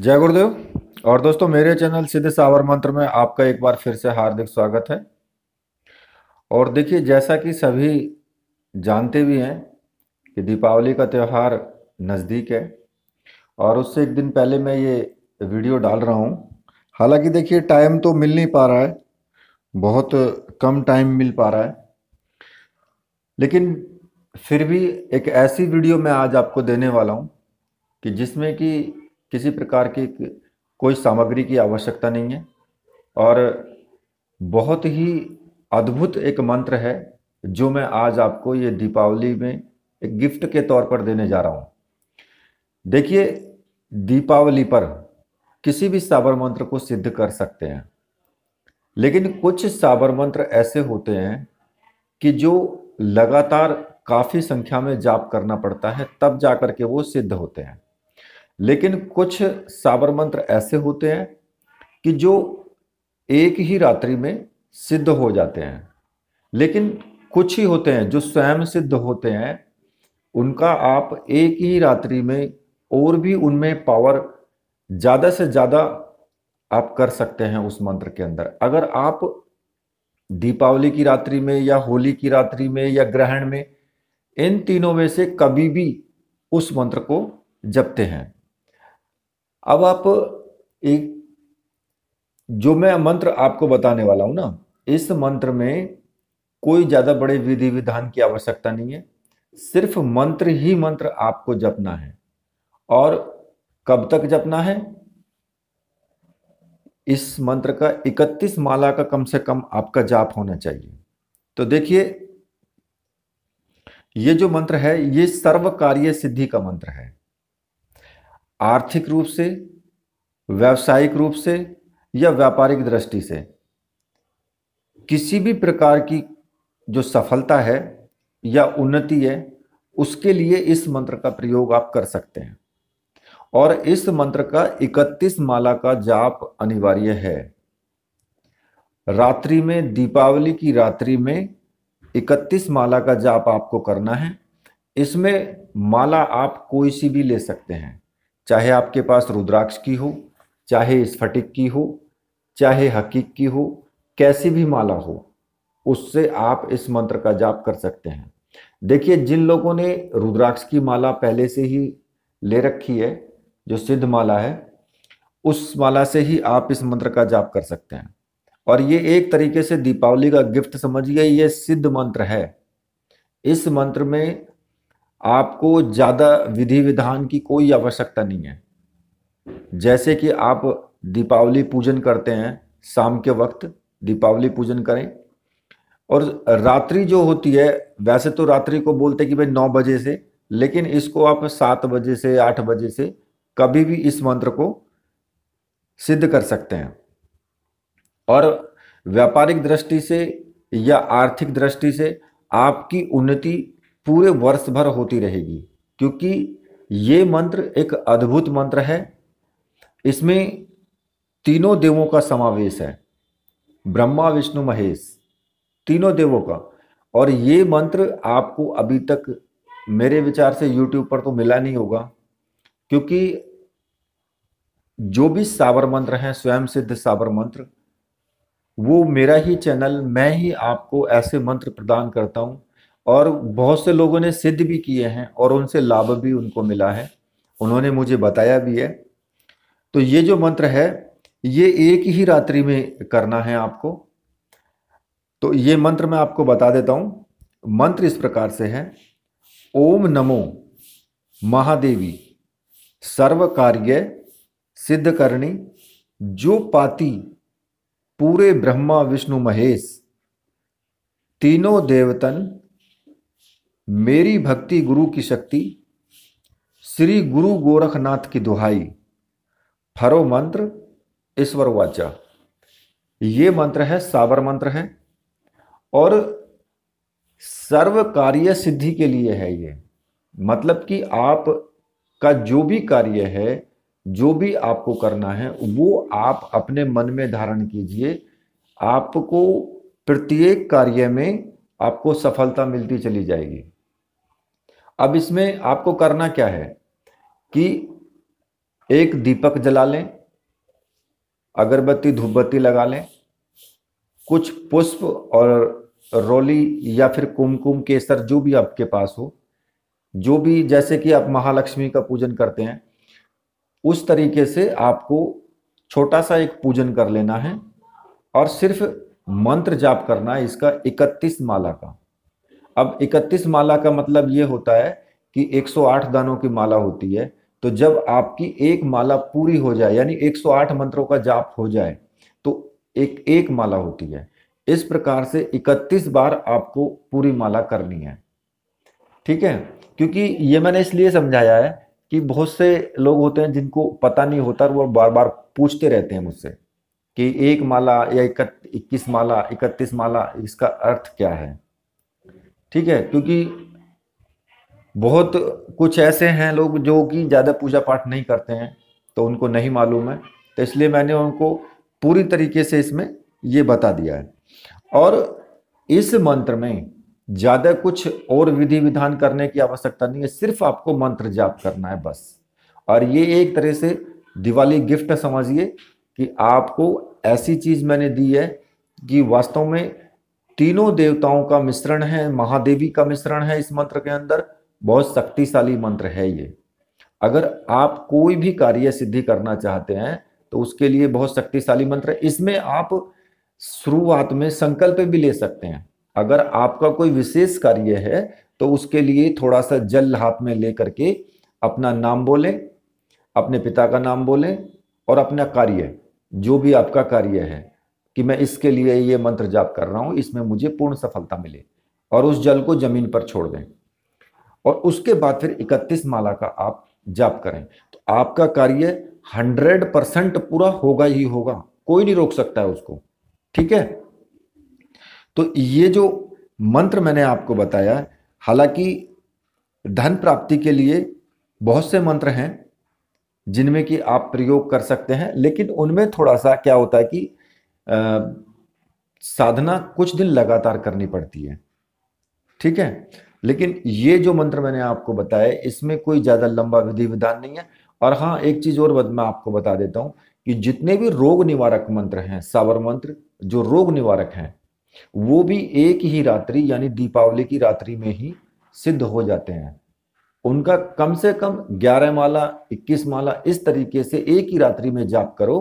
जय गुरुदेव। और दोस्तों, मेरे चैनल सिद्ध सावर मंत्र में आपका एक बार फिर से हार्दिक स्वागत है। और देखिए, जैसा कि सभी जानते भी हैं कि दीपावली का त्यौहार नज़दीक है और उससे एक दिन पहले मैं ये वीडियो डाल रहा हूँ। हालांकि देखिए, टाइम तो मिल नहीं पा रहा है, बहुत कम टाइम मिल पा रहा है, लेकिन फिर भी एक ऐसी वीडियो मैं आज आपको देने वाला हूँ कि जिसमें कि किसी प्रकार की कोई सामग्री की आवश्यकता नहीं है और बहुत ही अद्भुत एक मंत्र है जो मैं आज आपको ये दीपावली में एक गिफ्ट के तौर पर देने जा रहा हूँ। देखिए, दीपावली पर किसी भी सावर मंत्र को सिद्ध कर सकते हैं, लेकिन कुछ सावर मंत्र ऐसे होते हैं कि जो लगातार काफ़ी संख्या में जाप करना पड़ता है तब जाकर के वो सिद्ध होते हैं। लेकिन कुछ सावर मंत्र ऐसे होते हैं कि जो एक ही रात्रि में सिद्ध हो जाते हैं। लेकिन कुछ ही होते हैं जो स्वयं सिद्ध होते हैं, उनका आप एक ही रात्रि में, और भी उनमें पावर ज़्यादा से ज़्यादा आप कर सकते हैं उस मंत्र के अंदर। अगर आप दीपावली की रात्रि में या होली की रात्रि में या ग्रहण में, इन तीनों में से कभी भी उस मंत्र को जपते हैं। अब आप एक जो मैं मंत्र आपको बताने वाला हूँ ना, इस मंत्र में कोई ज़्यादा बड़े विधि विधान की आवश्यकता नहीं है, सिर्फ मंत्र ही मंत्र आपको जपना है। और कब तक जपना है? इस मंत्र का 31 माला का कम से कम आपका जाप होना चाहिए। तो देखिए, ये जो मंत्र है ये सर्वकार्य सिद्धि का मंत्र है। आर्थिक रूप से, व्यावसायिक रूप से या व्यापारिक दृष्टि से किसी भी प्रकार की जो सफलता है या उन्नति है, उसके लिए इस मंत्र का प्रयोग आप कर सकते हैं। और इस मंत्र का 31 माला का जाप अनिवार्य है। रात्रि में, दीपावली की रात्रि में 31 माला का जाप आपको करना है। इसमें माला आप कोई सी भी ले सकते हैं, चाहे आपके पास रुद्राक्ष की हो, चाहे स्फटिक की हो, चाहे हकीक की हो, कैसी भी माला हो, उससे आप इस मंत्र का जाप कर सकते हैं। देखिए, जिन लोगों ने रुद्राक्ष की माला पहले से ही ले रखी है, जो सिद्ध माला है, उस माला से ही आप इस मंत्र का जाप कर सकते हैं। और ये एक तरीके से दीपावली का गिफ्ट समझिए, ये सिद्ध मंत्र है। इस मंत्र में आपको ज़्यादा विधि विधान की कोई आवश्यकता नहीं है। जैसे कि आप दीपावली पूजन करते हैं, शाम के वक्त दीपावली पूजन करें। और रात्रि जो होती है, वैसे तो रात्रि को बोलते हैं कि भाई 9 बजे से, लेकिन इसको आप 7 बजे से, 8 बजे से कभी भी इस मंत्र को सिद्ध कर सकते हैं। और व्यापारिक दृष्टि से या आर्थिक दृष्टि से आपकी उन्नति पूरे वर्ष भर होती रहेगी, क्योंकि ये मंत्र एक अद्भुत मंत्र है। इसमें तीनों देवों का समावेश है, ब्रह्मा, विष्णु, महेश, तीनों देवों का। और ये मंत्र आपको अभी तक मेरे विचार से YouTube पर तो मिला नहीं होगा, क्योंकि जो भी सावर मंत्र हैं, स्वयं सिद्ध सावर मंत्र, वो मेरा ही चैनल, मैं ही आपको ऐसे मंत्र प्रदान करता हूँ। और बहुत से लोगों ने सिद्ध भी किए हैं और उनसे लाभ भी उनको मिला है, उन्होंने मुझे बताया भी है। तो ये जो मंत्र है ये एक ही रात्रि में करना है आपको। तो ये मंत्र मैं आपको बता देता हूँ। मंत्र इस प्रकार से है: ओम नमो महादेवी सर्व कार्य सिद्ध करणी, जो पाती पूरे ब्रह्मा, विष्णु, महेश, तीनों देवतन, मेरी भक्ति गुरु की शक्ति, श्री गुरु गोरखनाथ की दुहाई, फरो मंत्र ईश्वर वाचा। ये मंत्र है, सावर मंत्र है और सर्व कार्य सिद्धि के लिए है। ये मतलब कि आप का जो भी कार्य है, जो भी आपको करना है, वो आप अपने मन में धारण कीजिए। आपको प्रत्येक कार्य में आपको सफलता मिलती चली जाएगी। अब इसमें आपको करना क्या है कि एक दीपक जला लें, अगरबत्ती धूपबत्ती लगा लें, कुछ पुष्प और रोली या फिर कुमकुम केसर जो भी आपके पास हो, जो भी जैसे कि आप महालक्ष्मी का पूजन करते हैं उस तरीके से आपको छोटा सा एक पूजन कर लेना है और सिर्फ मंत्र जाप करना है इसका 31 माला का। अब 31 माला का मतलब ये होता है कि 108 दानों की माला होती है। तो जब आपकी एक माला पूरी हो जाए यानी 108 मंत्रों का जाप हो जाए तो एक एक माला होती है। इस प्रकार से 31 बार आपको पूरी माला करनी है, ठीक है। क्योंकि ये मैंने इसलिए समझाया है कि बहुत से लोग होते हैं जिनको पता नहीं होता, वो बार बार पूछते रहते हैं मुझसे कि एक माला या 21 माला 31 माला इसका अर्थ क्या है, ठीक है। क्योंकि बहुत कुछ ऐसे हैं लोग जो कि ज़्यादा पूजा पाठ नहीं करते हैं तो उनको नहीं मालूम है, तो इसलिए मैंने उनको पूरी तरीके से इसमें ये बता दिया है। और इस मंत्र में ज़्यादा कुछ और विधि विधान करने की आवश्यकता नहीं है, सिर्फ आपको मंत्र जाप करना है बस। और ये एक तरह से दिवाली गिफ्ट समझिए कि आपको ऐसी चीज़ मैंने दी है कि वास्तव में तीनों देवताओं का मिश्रण है, महादेवी का मिश्रण है इस मंत्र के अंदर। बहुत शक्तिशाली मंत्र है ये। अगर आप कोई भी कार्य सिद्धि करना चाहते हैं तो उसके लिए बहुत शक्तिशाली मंत्र है। इसमें आप शुरुआत में संकल्प भी ले सकते हैं। अगर आपका कोई विशेष कार्य है तो उसके लिए थोड़ा सा जल हाथ में ले करके अपना नाम बोलें, अपने पिता का नाम बोलें और अपना कार्य जो भी आपका कार्य है कि मैं इसके लिए ये मंत्र जाप कर रहा हूँ, इसमें मुझे पूर्ण सफलता मिले, और उस जल को जमीन पर छोड़ दें। और उसके बाद फिर 31 माला का आप जाप करें तो आपका कार्य 100% पूरा होगा ही होगा, कोई नहीं रोक सकता है उसको, ठीक है। तो ये जो मंत्र मैंने आपको बताया, हालांकि धन प्राप्ति के लिए बहुत से मंत्र हैं जिनमें कि आप प्रयोग कर सकते हैं, लेकिन उनमें थोड़ा सा क्या होता है कि साधना कुछ दिन लगातार करनी पड़ती है, ठीक है। लेकिन ये जो मंत्र मैंने आपको बताया इसमें कोई ज़्यादा लंबा विधि विधान नहीं है। और हाँ, एक चीज़ और मैं आपको बता देता हूँ कि जितने भी रोग निवारक मंत्र हैं, सावर मंत्र जो रोग निवारक हैं, वो भी एक ही रात्रि यानी दीपावली की रात्रि में ही सिद्ध हो जाते हैं। उनका कम से कम 11 माला 21 माला इस तरीके से एक ही रात्रि में जाप करो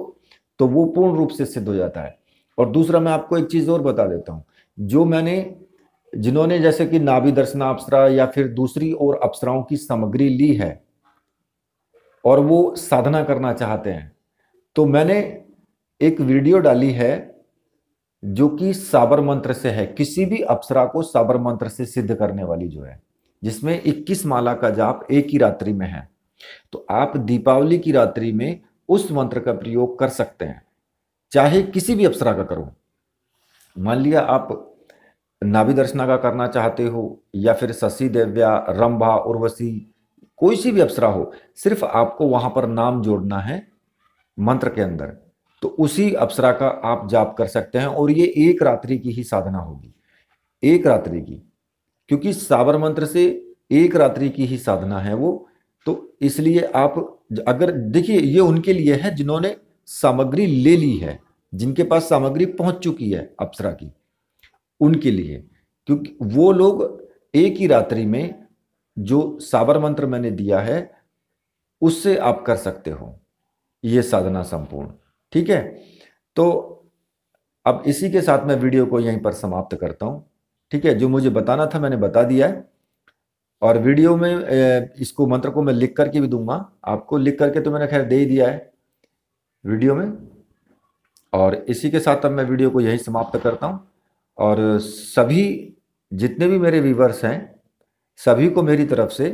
तो वो पूर्ण रूप से सिद्ध हो जाता है। और दूसरा मैं आपको एक चीज़ और बता देता हूँ, जो मैंने जिन्होंने जैसे कि नाभि दर्शना अप्सरा या फिर दूसरी और अप्सराओं की सामग्री ली है और वो साधना करना चाहते हैं, तो मैंने एक वीडियो डाली है जो कि सावर मंत्र से है, किसी भी अप्सरा को सावर मंत्र से सिद्ध करने वाली जो है, जिसमें 21 माला का जाप एक ही रात्रि में है। तो आप दीपावली की रात्रि में उस मंत्र का प्रयोग कर सकते हैं, चाहे किसी भी अप्सरा का करो। मान लिया आप नाभि दर्शना का करना चाहते हो या फिर ससी देव्या, रंभा, उर्वशी, कोई सी भी अप्सरा हो, सिर्फ आपको वहां पर नाम जोड़ना है मंत्र के अंदर, तो उसी अप्सरा का आप जाप कर सकते हैं। और ये एक रात्रि की ही साधना होगी, एक रात्रि की, क्योंकि सावर मंत्र से एक रात्रि की ही साधना है वो। तो इसलिए आप अगर देखिए, ये उनके लिए है जिन्होंने सामग्री ले ली है, जिनके पास सामग्री पहुंच चुकी है अप्सरा की, उनके लिए, क्योंकि वो लोग एक ही रात्रि में जो सावर मंत्र मैंने दिया है उससे आप कर सकते हो ये साधना संपूर्ण, ठीक है। तो अब इसी के साथ मैं वीडियो को यहीं पर समाप्त करता हूँ, ठीक है। जो मुझे बताना था मैंने बता दिया है, और वीडियो में इसको मंत्र को मैं लिख करके भी दूंगा आपको, लिख करके तो मैंने खैर दे ही दिया है वीडियो में। और इसी के साथ अब मैं वीडियो को यहीं समाप्त करता हूँ। और सभी जितने भी मेरे व्यूवर्स हैं सभी को मेरी तरफ से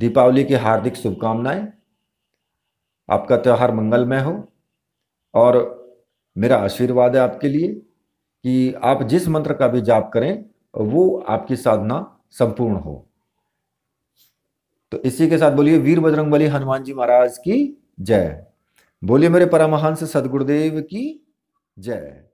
दीपावली की हार्दिक शुभकामनाएं। आपका त्यौहार मंगलमय हो, और मेरा आशीर्वाद है आपके लिए कि आप जिस मंत्र का भी जाप करें वो आपकी साधना संपूर्ण हो। तो इसी के साथ बोलिए वीर बजरंगबली हनुमान जी महाराज की जय, बोलिए मेरे परमहंस सदगुरुदेव की जय।